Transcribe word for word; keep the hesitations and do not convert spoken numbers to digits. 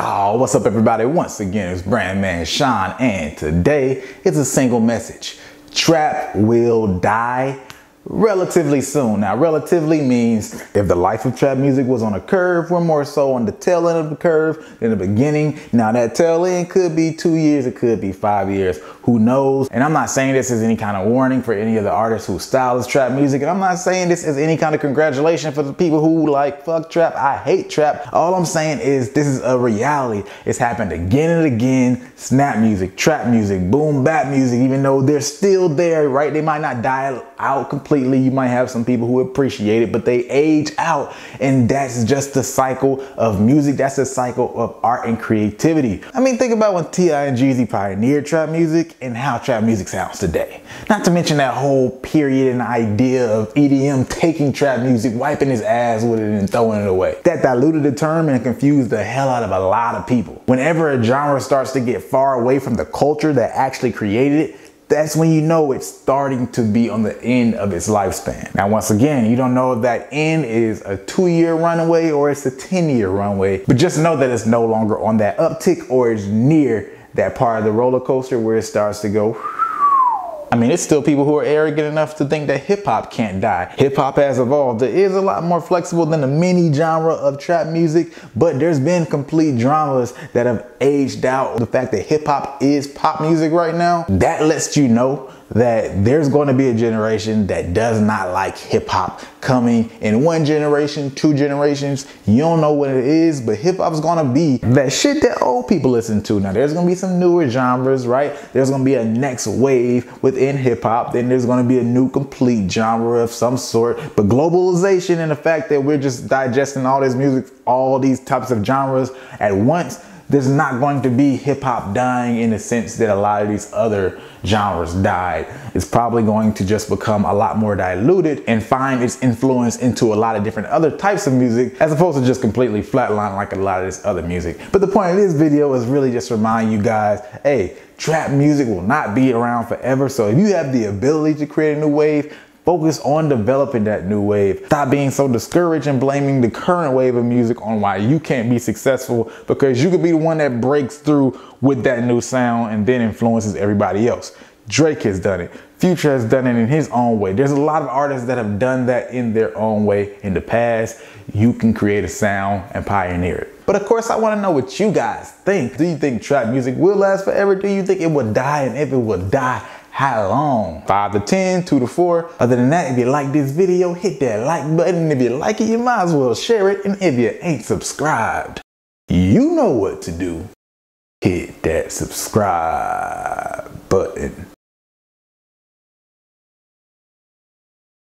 Oh, what's up everybody? Once again, it's BrandMan Sean, and today it's a single message. Trap will die relatively soon. Now, relatively means if the life of trap music was on a curve, we're more so on the tail end of the curve than the beginning. Now, that tail end could be two years, it could be five years, who knows? And I'm not saying this is any kind of warning for any of the artists whose style is trap music, and I'm not saying this is any kind of congratulation for the people who like, fuck trap, I hate trap. All I'm saying is this is a reality. It's happened again and again. Snap music, trap music, boom bap music, even though they're still there, right? They might not die out completely. You might have some people who appreciate it, but they age out, and that's just the cycle of music. That's the cycle of art and creativity. I mean, think about when T I and Jeezy pioneered trap music and how trap music sounds today. Not to mention that whole period and idea of E D M taking trap music, wiping his ass with it and throwing it away. That diluted the term and confused the hell out of a lot of people. Whenever a genre starts to get far away from the culture that actually created it, that's when you know it's starting to be on the end of its lifespan. Now, once again, you don't know if that end is a two-year runway or it's a ten-year runway, but just know that it's no longer on that uptick or it's near that part of the roller coaster where it starts to go. I mean, it's still people who are arrogant enough to think that hip hop can't die. Hip hop has evolved. It is a lot more flexible than the mini genre of trap music, but there's been complete dramas that have aged out. The fact that hip hop is pop music right now, that lets you know that there's going to be a generation that does not like hip hop coming in one generation, two generations. You don't know what it is, but hip hop is going to be that shit that old people listen to. Now, there's going to be some newer genres, right? There's going to be a next wave within hip hop. Then there's going to be a new complete genre of some sort. But globalization and the fact that we're just digesting all this music, all these types of genres at once, there's not going to be hip hop dying in the sense that a lot of these other genres died. It's probably going to just become a lot more diluted and find its influence into a lot of different other types of music, as opposed to just completely flatline like a lot of this other music. But the point of this video is really just to remind you guys, hey, trap music will not be around forever. So if you have the ability to create a new wave, focus on developing that new wave. Stop being so discouraged and blaming the current wave of music on why you can't be successful, because you could be the one that breaks through with that new sound and then influences everybody else. Drake has done it. Future has done it in his own way. There's a lot of artists that have done that in their own way in the past. You can create a sound and pioneer it. But of course, I want to know what you guys think. Do you think trap music will last forever? Do you think it will die? And if it will die, how long? five to ten, two to four. Other than that, if you like this video, hit that like button. If you like it, you might as well share it. And if you ain't subscribed, you know what to do. Hit that subscribe.